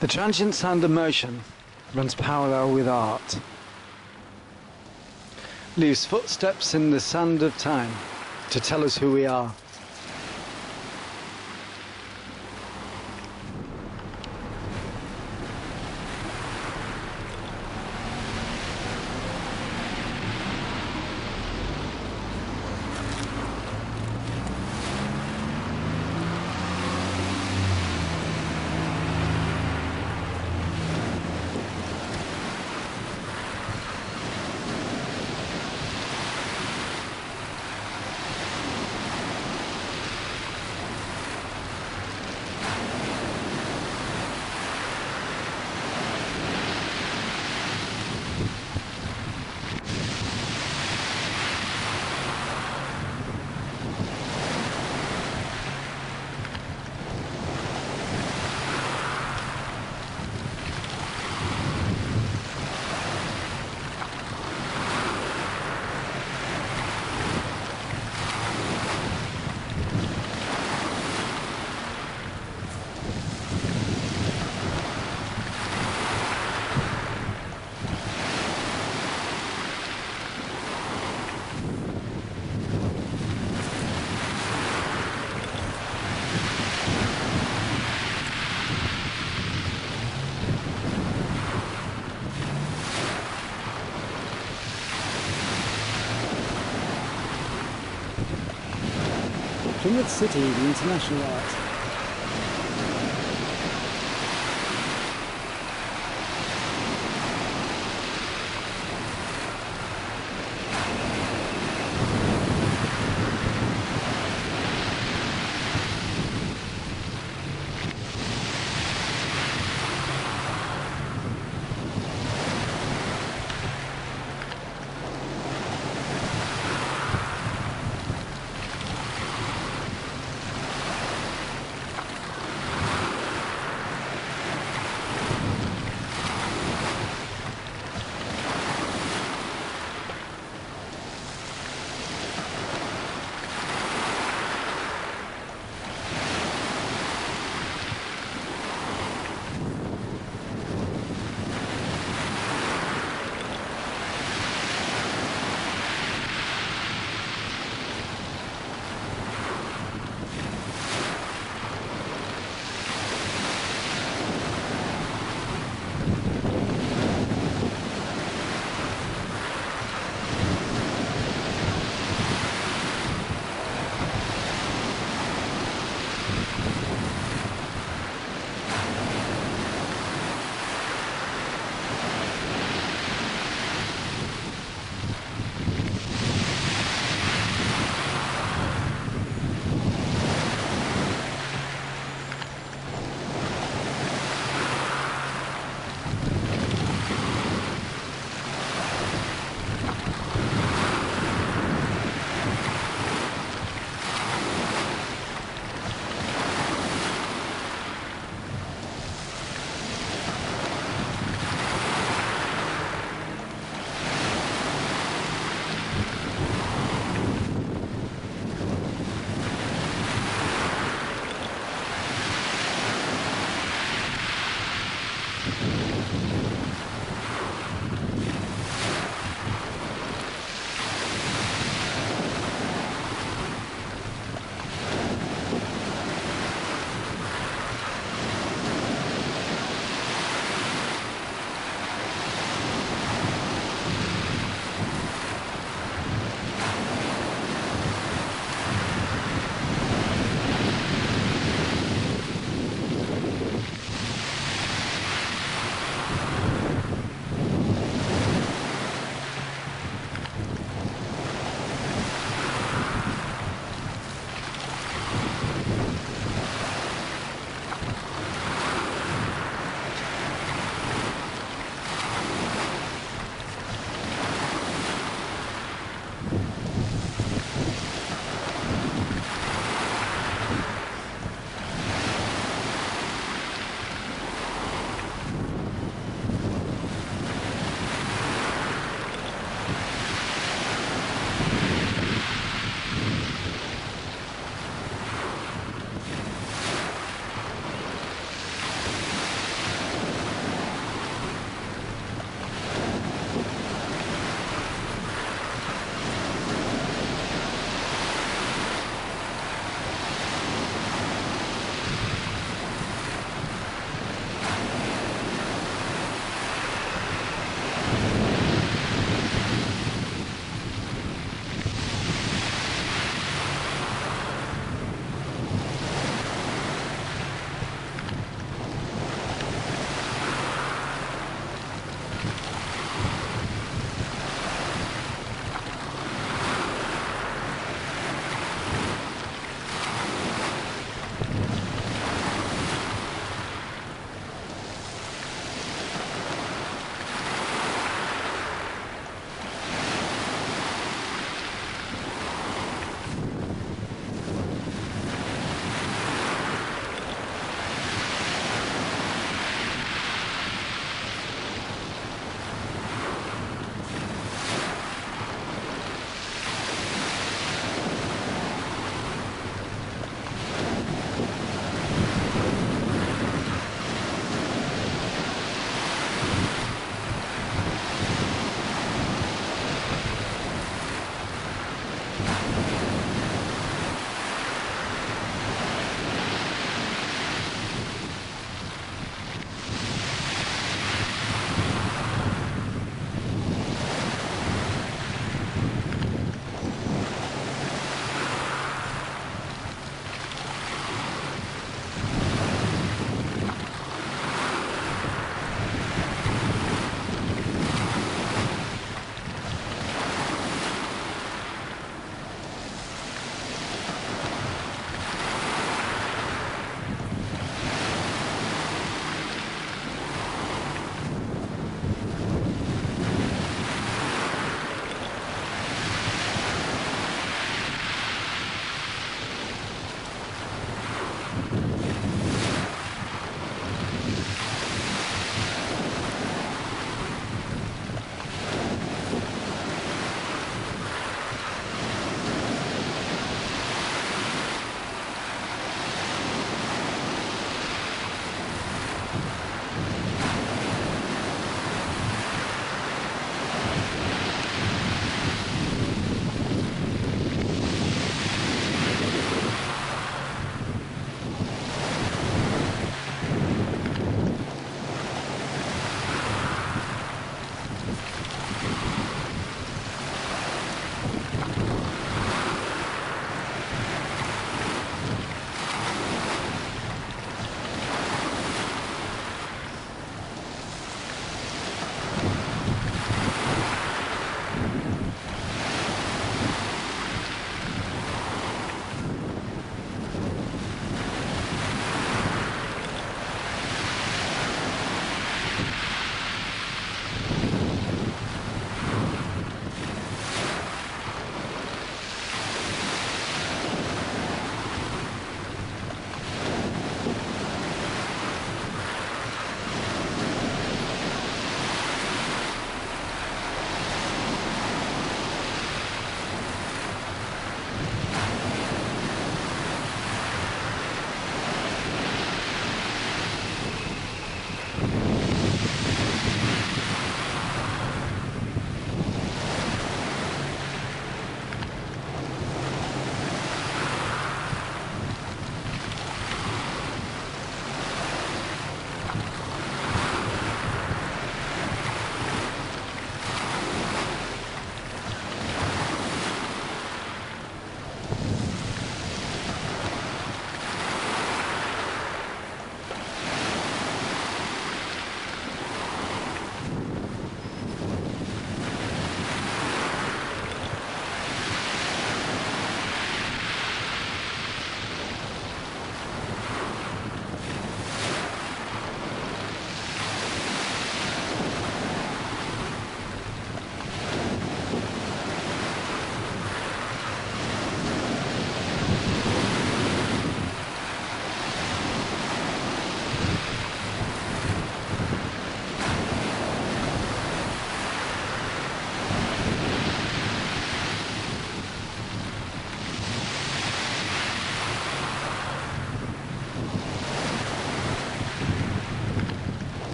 The transience and emotion runs parallel with art, leaves footsteps in the sand of time to tell us who we are. Plymouth City, the international art.